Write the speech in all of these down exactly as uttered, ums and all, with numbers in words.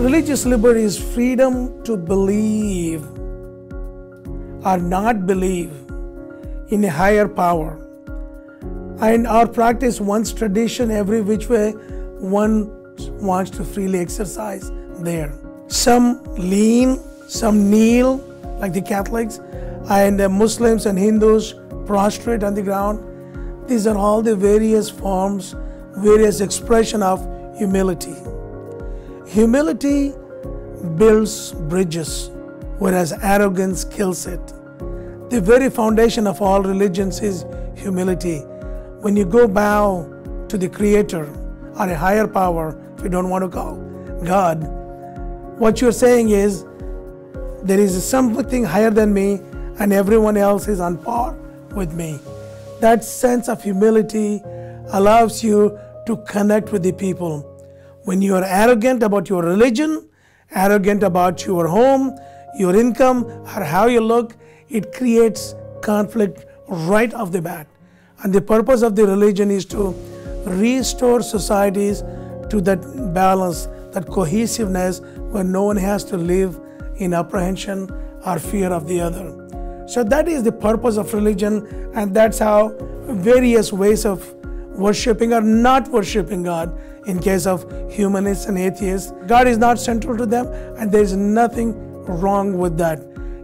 Religious liberty is freedom to believe or not believe in a higher power. And or practice one's tradition every which way one wants to freely exercise there. Some lean, some kneel, like the Catholics, and Muslims and Hindus prostrate on the ground. These are all the various forms, various expression of humility. Humility builds bridges, whereas arrogance kills it. The very foundation of all religions is humility. When you go bow to the Creator or a higher power, if you don't want to call God, what you're saying is, there is something higher than me and everyone else is on par with me. That sense of humility allows you to connect with the people. When you are arrogant about your religion, arrogant about your home, your income, or how you look, it creates conflict right off the bat. And the purpose of the religion is to restore societies to that balance, that cohesiveness, where no one has to live in apprehension or fear of the other. So that is the purpose of religion, and that's how various ways of worshipping or not worshipping God, in case of humanists and atheists. God is not central to them, and there is nothing wrong with that.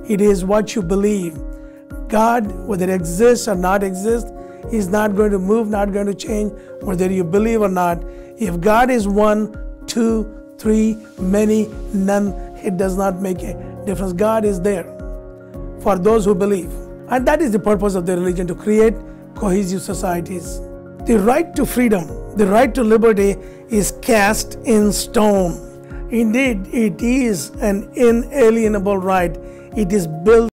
It is what you believe. God, whether it exists or not exists, is not going to move, not going to change, whether you believe or not. If God is one, two, three, many, none, it does not make a difference. God is there for those who believe. And that is the purpose of the religion, to create cohesive societies. The right to freedom, the right to liberty is cast in stone. Indeed, it is an inalienable right. It is built